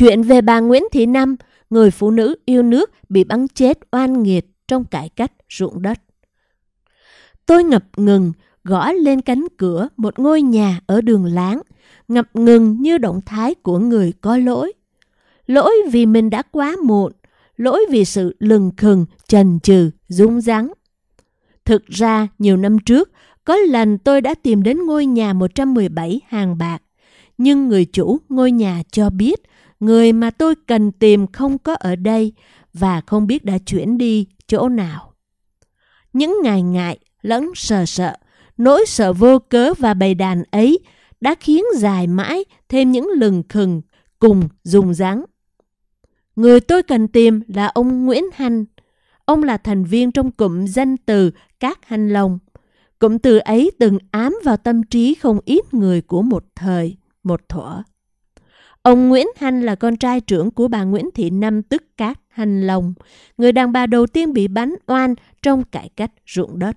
Chuyện về bà Nguyễn Thị Năm, người phụ nữ yêu nước bị bắn chết oan nghiệt trong cải cách ruộng đất. Tôi ngập ngừng gõ lên cánh cửa một ngôi nhà ở đường láng, ngập ngừng như động thái của người có lỗi. Lỗi vì mình đã quá muộn, lỗi vì sự lừng khừng, chần chừ, rung rắn. Thực ra, nhiều năm trước, có lần tôi đã tìm đến ngôi nhà 117 Hàng Bạc, nhưng người chủ ngôi nhà cho biết người mà tôi cần tìm không có ở đây và không biết đã chuyển đi chỗ nào. Những ngại ngại lẫn sợ sợ, nỗi sợ vô cớ và bầy đàn ấy đã khiến dài mãi thêm những lừng khừng cùng rùng rắn. Người tôi cần tìm là ông Nguyễn Hanh. Ông là thành viên trong cụm danh từ Cát Hanh Long. Cụm từ ấy từng ám vào tâm trí không ít người của một thời, một thuở. Ông Nguyễn Hanh là con trai trưởng của bà Nguyễn Thị Năm tức Cát Hanh Long, người đàn bà đầu tiên bị bắn oan trong cải cách ruộng đất.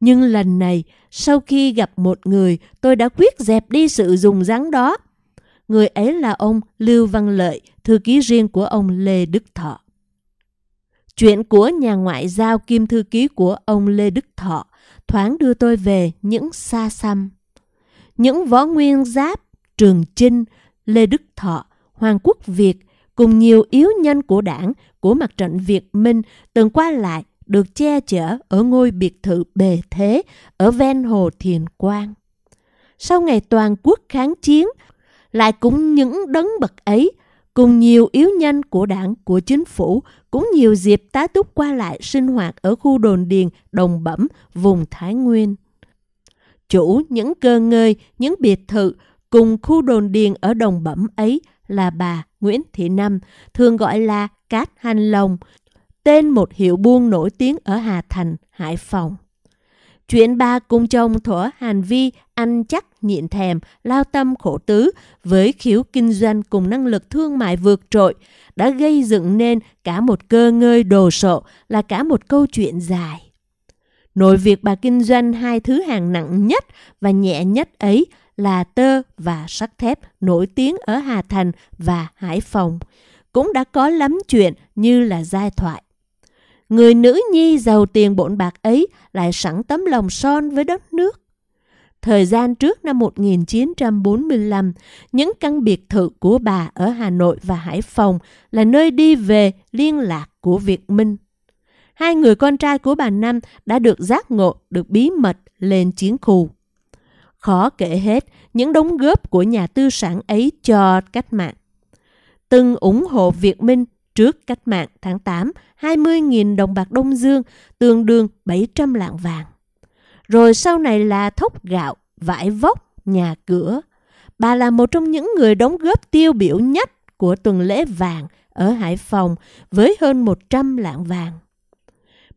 Nhưng lần này, sau khi gặp một người, tôi đã quyết dẹp đi sự rùng rắn đó. Người ấy là ông Lưu Văn Lợi, thư ký riêng của ông Lê Đức Thọ. Chuyện của nhà ngoại giao kiêm thư ký của ông Lê Đức Thọ thoáng đưa tôi về những xa xăm. Những Võ Nguyên Giáp, Trường Chinh, Lê Đức Thọ, Hoàng Quốc Việt cùng nhiều yếu nhân của đảng, của mặt trận Việt Minh từng qua lại được che chở ở ngôi biệt thự bề thế ở ven hồ Thiền Quang. Sau ngày toàn quốc kháng chiến, lại cũng những đấng bậc ấy, cùng nhiều yếu nhân của đảng, của chính phủ, cũng nhiều dịp tá túc qua lại sinh hoạt ở khu đồn điền Đồng Bẩm, vùng Thái Nguyên. Chủ những cơ ngơi, những biệt thự cùng khu đồn điền ở Đồng Bẩm ấy là bà Nguyễn Thị Năm, thường gọi là Cát Hanh Long, tên một hiệu buôn nổi tiếng ở Hà Thành, Hải Phòng. Chuyện bà cùng chồng thuở hành vi ăn chắc nhịn thèm, lao tâm khổ tứ với khiếu kinh doanh cùng năng lực thương mại vượt trội đã gây dựng nên cả một cơ ngơi đồ sộ, là cả một câu chuyện dài. Nội việc bà kinh doanh hai thứ hàng nặng nhất và nhẹ nhất ấy là tơ và sắt thép nổi tiếng ở Hà Thành và Hải Phòng cũng đã có lắm chuyện như là giai thoại. Người nữ nhi giàu tiền bộn bạc ấy lại sẵn tấm lòng son với đất nước. Thời gian trước năm 1945, những căn biệt thự của bà ở Hà Nội và Hải Phòng là nơi đi về liên lạc của Việt Minh. Hai người con trai của bà Năm đã được giác ngộ, được bí mật lên chiến khu. Khó kể hết những đóng góp của nhà tư sản ấy cho cách mạng. Từng ủng hộ Việt Minh trước cách mạng tháng 8, 20.000 đồng bạc Đông Dương, tương đương 700 lạng vàng. Rồi sau này là thóc gạo, vải vóc, nhà cửa. Bà là một trong những người đóng góp tiêu biểu nhất của tuần lễ vàng ở Hải Phòng với hơn 100 lạng vàng.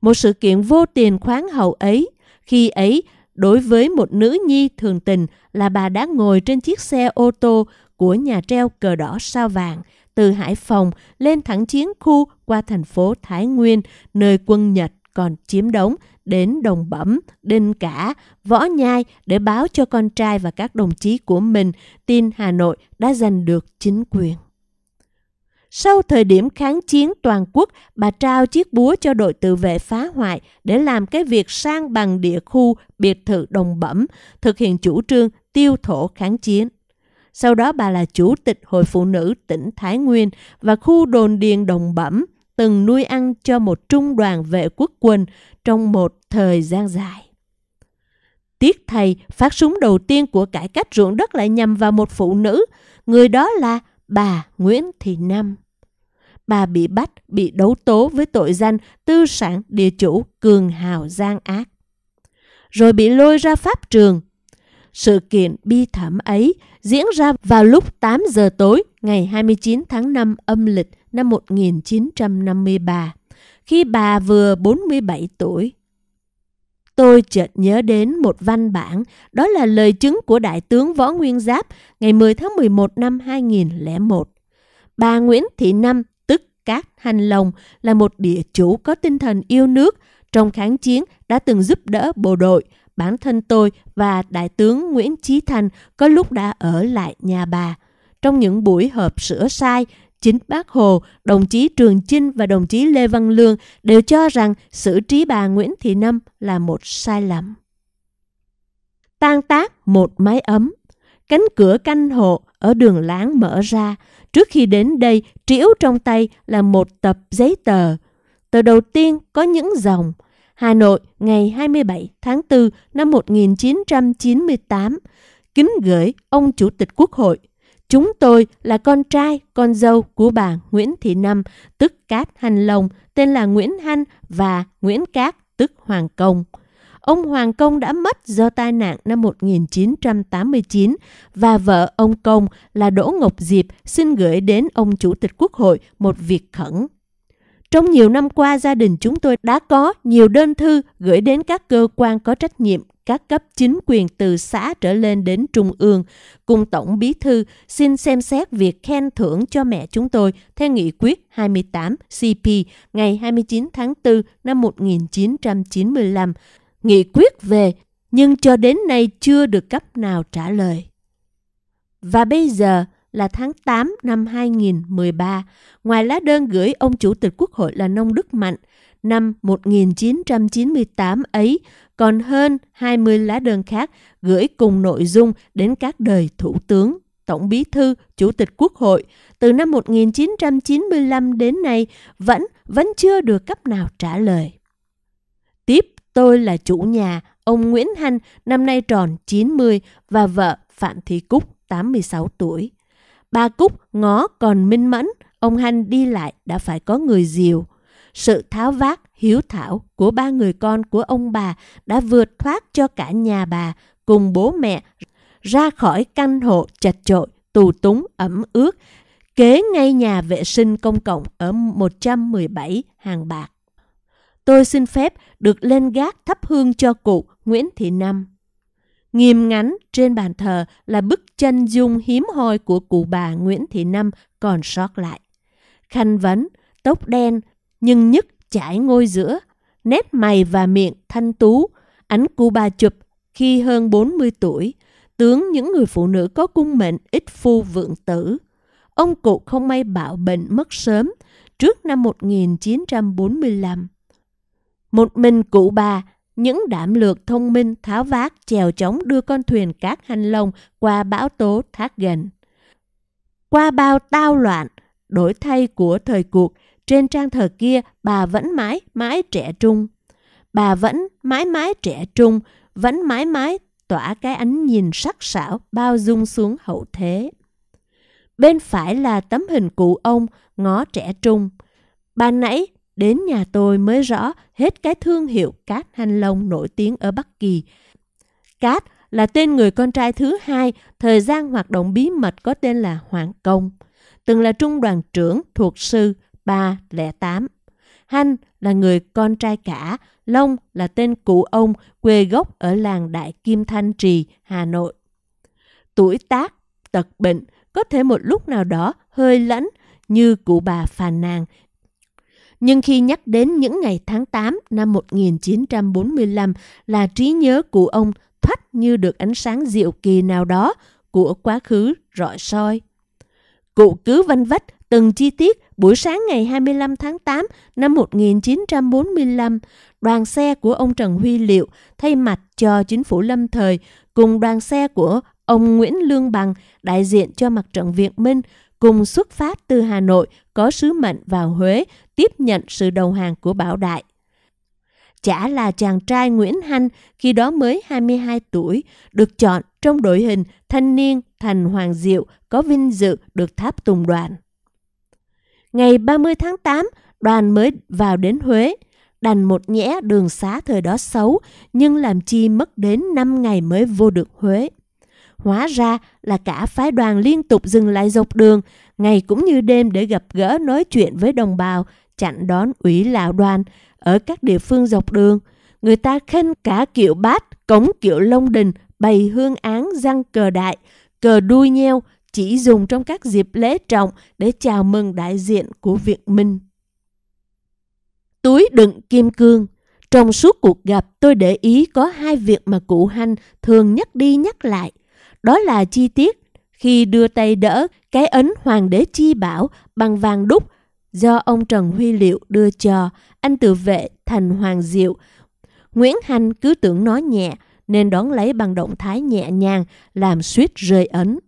Một sự kiện vô tiền khoáng hậu ấy, khi ấy đối với một nữ nhi thường tình là bà đã ngồi trên chiếc xe ô tô của nhà treo cờ đỏ sao vàng từ Hải Phòng lên thẳng chiến khu qua thành phố Thái Nguyên, nơi quân Nhật còn chiếm đóng, đến Đồng Bẩm, Đinh Cả, Võ Nhai để báo cho con trai và các đồng chí của mình tin Hà Nội đã giành được chính quyền. Sau thời điểm kháng chiến toàn quốc, bà trao chiếc búa cho đội tự vệ phá hoại để làm cái việc san bằng địa khu biệt thự Đồng Bẩm, thực hiện chủ trương tiêu thổ kháng chiến. Sau đó bà là chủ tịch Hội Phụ Nữ tỉnh Thái Nguyên và khu đồn điền Đồng Bẩm, từng nuôi ăn cho một trung đoàn vệ quốc quân trong một thời gian dài. Tiếc thay, phát súng đầu tiên của cải cách ruộng đất lại nhằm vào một phụ nữ, người đó là bà Nguyễn Thị Năm. Bà bị bắt, bị đấu tố với tội danh tư sản địa chủ cường hào gian ác, rồi bị lôi ra pháp trường. Sự kiện bi thảm ấy diễn ra vào lúc 8 giờ tối ngày 29 tháng 5 âm lịch năm 1953, khi bà vừa 47 tuổi. Tôi chợt nhớ đến một văn bản, đó là lời chứng của Đại tướng Võ Nguyên Giáp ngày 10 tháng 11 năm 2001. Bà Nguyễn Thị Năm, tức Cát Hanh Long, là một địa chủ có tinh thần yêu nước, trong kháng chiến đã từng giúp đỡ bộ đội. Bản thân tôi và Đại tướng Nguyễn Chí Thành có lúc đã ở lại nhà bà. Trong những buổi họp sửa sai, chính Bác Hồ, đồng chí Trường Chinh và đồng chí Lê Văn Lương đều cho rằng xử trí bà Nguyễn Thị Năm là một sai lầm. Tan tác một mái ấm, cánh cửa canh hộ ở đường láng mở ra. Trước khi đến đây, trĩu trong tay là một tập giấy tờ. Tờ đầu tiên có những dòng: Hà Nội ngày 27 tháng 4 năm 1998. Kính gửi ông Chủ tịch Quốc hội. Chúng tôi là con trai, con dâu của bà Nguyễn Thị Năm, tức Cát Hanh Long, tên là Nguyễn Hanh, và Nguyễn Cát, tức Hoàng Công. Ông Hoàng Công đã mất do tai nạn năm 1989 và vợ ông Công là Đỗ Ngọc Diệp xin gửi đến ông Chủ tịch Quốc hội một việc khẩn. Trong nhiều năm qua, gia đình chúng tôi đã có nhiều đơn thư gửi đến các cơ quan có trách nhiệm, các cấp chính quyền từ xã trở lên đến trung ương, cùng Tổng Bí thư xin xem xét việc khen thưởng cho mẹ chúng tôi theo nghị quyết 28 CP ngày 29 tháng 4 năm 1995. Nghị quyết về, nhưng cho đến nay chưa được cấp nào trả lời. Và bây giờ là tháng 8 năm 2013, ngoài lá đơn gửi ông Chủ tịch Quốc hội là Nông Đức Mạnh năm 1998 ấy, còn hơn 20 lá đơn khác gửi cùng nội dung đến các đời thủ tướng, Tổng Bí thư, Chủ tịch Quốc hội từ năm 1995 đến nay vẫn chưa được cấp nào trả lời. Tiếp, tôi là chủ nhà, ông Nguyễn Hanh, năm nay tròn 90 và vợ Phạm Thị Cúc, 86 tuổi. Bà Cúc ngó còn minh mẫn, ông Hanh đi lại đã phải có người dìu. Sự tháo vát, hiếu thảo của ba người con của ông bà đã vượt thoát cho cả nhà bà cùng bố mẹ ra khỏi căn hộ chật chội, tù túng, ẩm ướt, kế ngay nhà vệ sinh công cộng ở 117 Hàng Bạc. Tôi xin phép được lên gác thắp hương cho cụ Nguyễn Thị Năm. Nghiêm ngắn trên bàn thờ là bức chân dung hiếm hoi của cụ bà Nguyễn Thị Năm còn sót lại. Khăn vấn, tóc đen, nhưng nhức chải ngôi giữa, nét mày và miệng thanh tú, ảnh cụ bà chụp khi hơn 40 tuổi, tướng những người phụ nữ có cung mệnh ít phu vượng tử. Ông cụ không may bạo bệnh mất sớm, trước năm 1945. Một mình cụ bà, những đảm lược thông minh tháo vát chèo chống đưa con thuyền Cát Hanh Long qua bão tố thác gần. Qua bao tao loạn, đổi thay của thời cuộc, trên trang thờ kia bà vẫn mãi mãi trẻ trung. Bà vẫn mãi mãi trẻ trung, vẫn mãi mãi tỏa cái ánh nhìn sắc sảo bao dung xuống hậu thế. Bên phải là tấm hình cụ ông ngó trẻ trung. Ban nãy đến nhà tôi mới rõ hết cái thương hiệu Cát Hanh Long nổi tiếng ở Bắc Kỳ. Cát là tên người con trai thứ hai, thời gian hoạt động bí mật có tên là Hoàng Công, từng là trung đoàn trưởng thuộc sư 308. Hanh là người con trai cả, Long là tên cụ ông, quê gốc ở làng Đại Kim Thanh Trì, Hà Nội. Tuổi tác, tật bệnh, có thể một lúc nào đó hơi lẫn như cụ bà phàn nàn. Nhưng khi nhắc đến những ngày tháng 8 năm 1945 là trí nhớ của ông thoắt như được ánh sáng diệu kỳ nào đó của quá khứ rọi soi. Cụ cứ vanh vách từng chi tiết buổi sáng ngày 25 tháng 8 năm 1945, đoàn xe của ông Trần Huy Liệu thay mặt cho chính phủ lâm thời cùng đoàn xe của ông Nguyễn Lương Bằng đại diện cho mặt trận Việt Minh cùng xuất phát từ Hà Nội có sứ mệnh vào Huế tiếp nhận sự đầu hàng của Bảo Đại. Chả là chàng trai Nguyễn Hanh khi đó mới 22 tuổi, được chọn trong đội hình thanh niên Thành Hoàng Diệu có vinh dự được tháp tùng đoàn. Ngày 30 tháng 8, đoàn mới vào đến Huế, đành một nhẽ đường xá thời đó xấu, nhưng làm chi mất đến 5 ngày mới vô được Huế. Hóa ra là cả phái đoàn liên tục dừng lại dọc đường, ngày cũng như đêm để gặp gỡ nói chuyện với đồng bào, chặn đón ủy lão đoàn ở các địa phương dọc đường. Người ta khênh cả kiệu bát, cống kiệu Long Đình, bày hương án, giăng cờ đại, cờ đuôi nheo, chỉ dùng trong các dịp lễ trọng để chào mừng đại diện của Việt Minh. Túi đựng kim cương. Trong suốt cuộc gặp, tôi để ý có hai việc mà cụ Hanh thường nhắc đi nhắc lại. Đó là chi tiết khi đưa tay đỡ cái ấn hoàng đế chi bảo bằng vàng đúc do ông Trần Huy Liệu đưa cho, anh tự vệ thành Hoàng Diệu. Nguyễn Hanh cứ tưởng nó nhẹ nên đón lấy bằng động thái nhẹ nhàng làm suýt rơi ấn.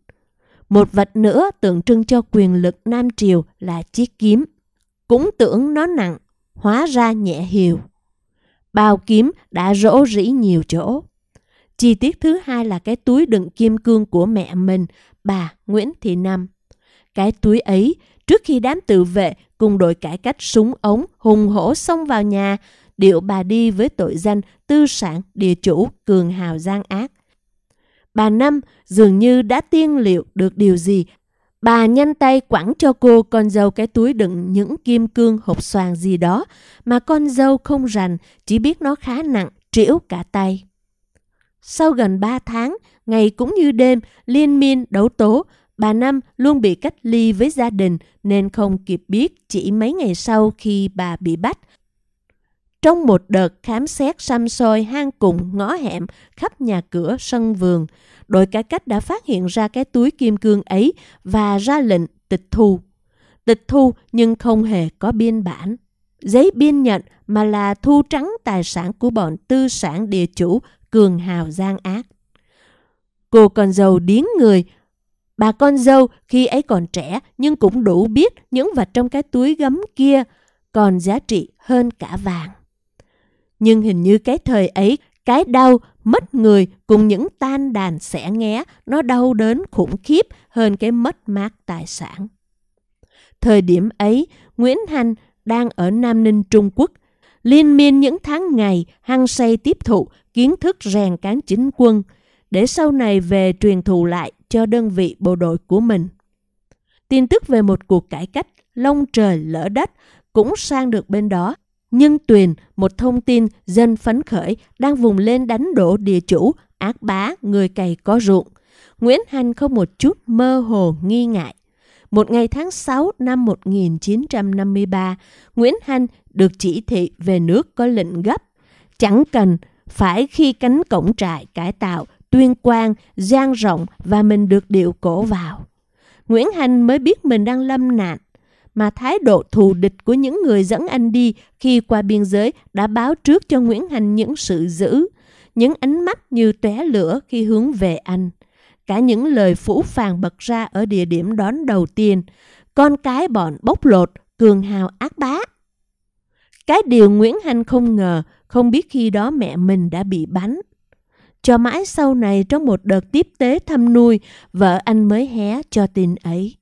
Một vật nữa tượng trưng cho quyền lực Nam Triều là chiếc kiếm. Cũng tưởng nó nặng, hóa ra nhẹ hiều. Bao kiếm đã rỗ rỉ nhiều chỗ. Chi tiết thứ hai là cái túi đựng kim cương của mẹ mình, bà Nguyễn Thị Năm. Cái túi ấy, trước khi đám tự vệ cùng đội cải cách súng ống hùng hổ xông vào nhà, điệu bà đi với tội danh tư sản địa chủ cường hào gian ác. Bà Năm dường như đã tiên liệu được điều gì. Bà nhanh tay quẳng cho cô con dâu cái túi đựng những kim cương hộp xoàn gì đó mà con dâu không rành, chỉ biết nó khá nặng, trĩu cả tay. Sau gần 3 tháng, ngày cũng như đêm, liên miên đấu tố, bà Năm luôn bị cách ly với gia đình nên không kịp biết chỉ mấy ngày sau khi bà bị bắt. Trong một đợt khám xét săm soi hang cùng ngõ hẻm khắp nhà cửa sân vườn, đội cải cách đã phát hiện ra cái túi kim cương ấy và ra lệnh tịch thu. Tịch thu nhưng không hề có biên bản, giấy biên nhận mà là thu trắng tài sản của bọn tư sản địa chủ cường hào gian ác. Cô con dâu điếng người. Bà con dâu khi ấy còn trẻ nhưng cũng đủ biết những vật trong cái túi gấm kia còn giá trị hơn cả vàng. Nhưng hình như cái thời ấy, cái đau mất người cùng những tan đàn xẻ nghé nó đau đớn khủng khiếp hơn cái mất mát tài sản. Thời điểm ấy, Nguyễn Hanh đang ở Nam Ninh, Trung Quốc. Liên miên những tháng ngày, hăng say tiếp thụ kiến thức rèn cán chính quân để sau này về truyền thụ lại cho đơn vị bộ đội của mình. Tin tức về một cuộc cải cách long trời lở đất cũng sang được bên đó, nhưng tuyền một thông tin dân phấn khởi đang vùng lên đánh đổ địa chủ, ác bá, người cày có ruộng. Nguyễn Hanh không một chút mơ hồ nghi ngại. Một ngày tháng 6 năm 1953, Nguyễn Hanh được chỉ thị về nước có lệnh gấp. Chẳng cần phải khi cánh cổng trại cải tạo, tuyên quang, dang rộng và mình được điệu cổ vào. Nguyễn Hanh mới biết mình đang lâm nạn, mà thái độ thù địch của những người dẫn anh đi khi qua biên giới đã báo trước cho Nguyễn Hanh những sự dữ, những ánh mắt như tóe lửa khi hướng về anh, cả những lời phũ phàng bật ra ở địa điểm đón đầu tiên, con cái bọn bóc lột, cường hào ác bá. Cái điều Nguyễn Hanh không ngờ, không biết khi đó mẹ mình đã bị bắn. Cho mãi sau này trong một đợt tiếp tế thăm nuôi, vợ anh mới hé cho tin ấy.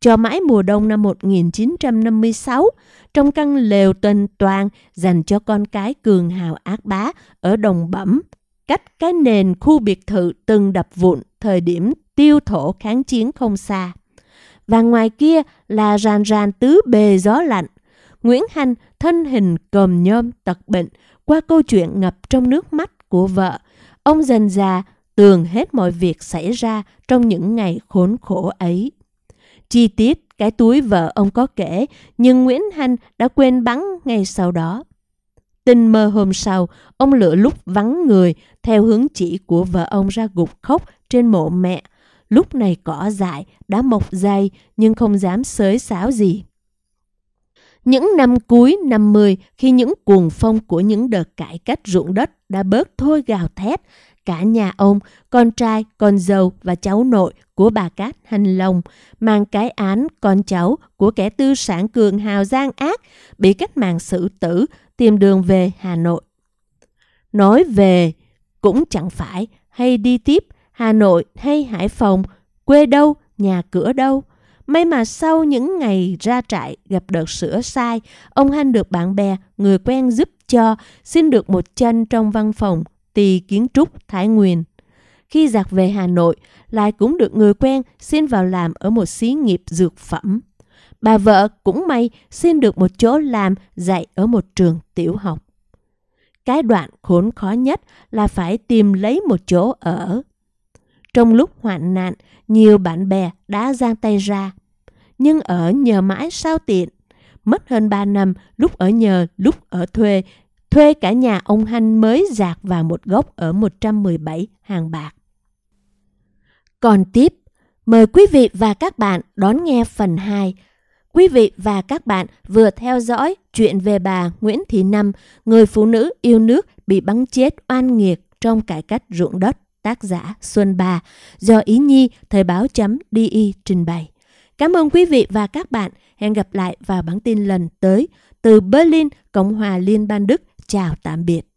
Cho mãi mùa đông năm 1956, trong căn lều tuần toàn dành cho con cái cường hào ác bá ở Đồng Bẩm, cách cái nền khu biệt thự từng đập vụn thời điểm tiêu thổ kháng chiến không xa. Và ngoài kia là ràn ràn tứ bề gió lạnh. Nguyễn Hanh, thân hình còm nhom tật bệnh, qua câu chuyện ngập trong nước mắt của vợ, ông dần dà tường hết mọi việc xảy ra trong những ngày khốn khổ ấy. Chi tiết cái túi vợ ông có kể, nhưng Nguyễn Hanh đã quên bắn ngay sau đó. Tinh mơ hôm sau, ông lựa lúc vắng người theo hướng chỉ của vợ ông ra gục khóc trên mộ mẹ. Lúc này cỏ dại đã mọc dày nhưng không dám xới xáo gì. Những năm cuối 50, khi những cuồng phong của những đợt cải cách ruộng đất đã bớt thôi gào thét, cả nhà ông, con trai, con dâu và cháu nội của bà Cát Hanh Long mang cái án con cháu của kẻ tư sản cường hào gian ác bị cách mạng xử tử tìm đường về Hà Nội. Nói về cũng chẳng phải, hay đi tiếp Hà Nội hay Hải Phòng, quê đâu, nhà cửa đâu. May mà sau những ngày ra trại gặp đợt sửa sai, ông Hanh được bạn bè, người quen giúp cho, xin được một chân trong văn phòng Tì Kiến Trúc Thái Nguyên. Khi giặc về Hà Nội, lại cũng được người quen xin vào làm ở một xí nghiệp dược phẩm. Bà vợ cũng may xin được một chỗ làm dạy ở một trường tiểu học. Cái đoạn khốn khó nhất là phải tìm lấy một chỗ ở. Trong lúc hoạn nạn, nhiều bạn bè đã giang tay ra, nhưng ở nhờ mãi sao tiện. Mất hơn 3 năm, lúc ở nhờ, lúc ở thuê. Thuê cả nhà ông Hanh mới dạt vào một góc ở 117 Hàng Bạc. Còn tiếp, Mời quý vị và các bạn đón nghe phần 2. Quý vị và các bạn vừa theo dõi chuyện về bà Nguyễn Thị Năm, người phụ nữ yêu nước bị bắn chết oan nghiệt trong cải cách ruộng đất, tác giả Xuân Ba, do Ý Nhi, Thời báo.de trình bày. Cảm ơn quý vị và các bạn. Hẹn gặp lại vào bản tin lần tới. Từ Berlin, Cộng hòa Liên bang Đức, chào tạm biệt.